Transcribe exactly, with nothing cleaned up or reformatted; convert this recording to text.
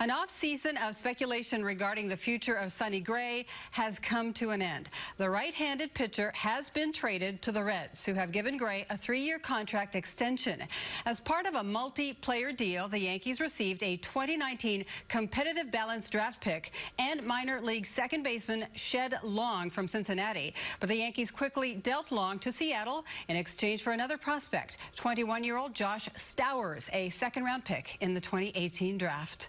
An off-season of speculation regarding the future of Sonny Gray has come to an end. The right-handed pitcher has been traded to the Reds, who have given Gray a three-year contract extension. As part of a multi-player deal, the Yankees received a twenty nineteen competitive balance draft pick and minor league second baseman Shed Long from Cincinnati. But the Yankees quickly dealt Long to Seattle in exchange for another prospect, twenty-one-year-old Josh Stowers, a second-round pick in the twenty eighteen draft.